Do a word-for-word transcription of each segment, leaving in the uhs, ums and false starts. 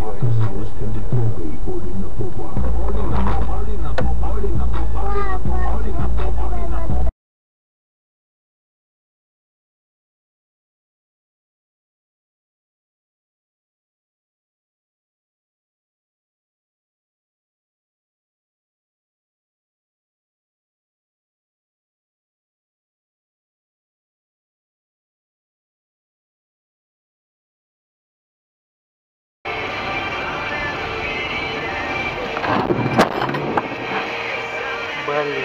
оказалась кандидовой Оли на Поба. Оли на Поба, Оли на Поба, Оли на Поба, Оли на Поба, Оли на Поба. Блин.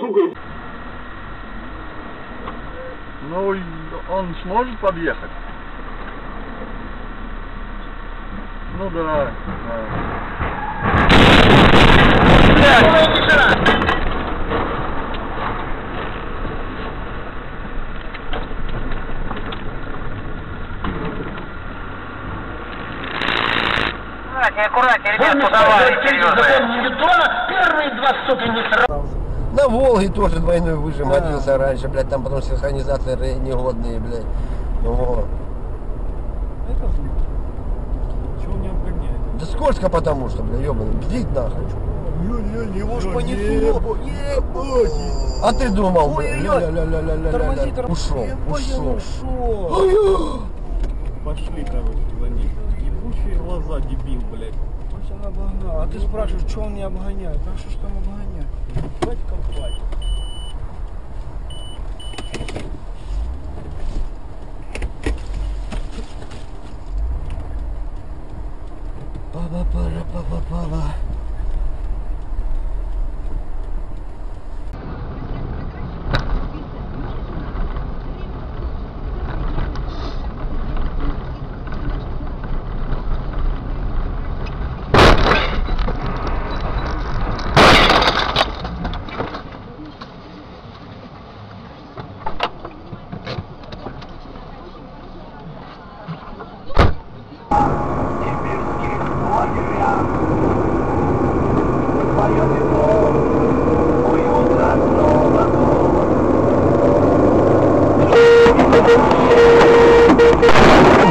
Сука! Ну, он сможет подъехать? Ну да, да. Блядь! На Волге тоже двойной выжим водился раньше, блядь, там потом синхронизаторы негодные, блядь. Вот. Чего не обгоняет? Да скользко потому что, блядь, ёбаный, бдить нахуй. Не, его ж понесло, ебать. А ты думал, блядь, ля-ля-ля-ля-ля-ля. Тормози, тормози. Ушел, ушел. Пошли, короче, за ней. Ебучие глаза, дебил, блядь. А ты спрашиваешь, что он не обгоняет? А что ж там обгоняет? Хватит, хватит. Па-па-па-ра-па-па-па-ла.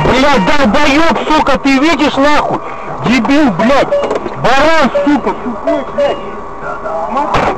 Блядь, долбоёб, сука, ты видишь, нахуй? Дебил, блядь! Баран, сука, сухой, блядь! Смотри!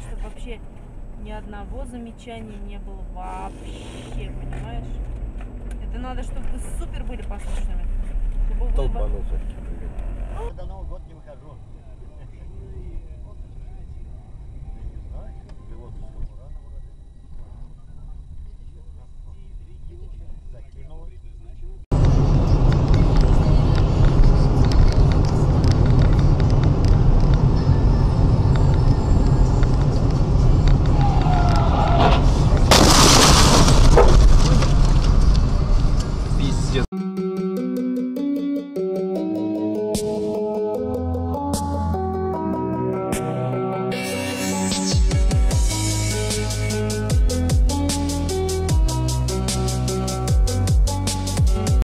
чтобы вообще ни одного замечания не было вообще, понимаешь? Это надо, чтобы вы супер были послушными. Чтобы вы... До Нового года не выхожу.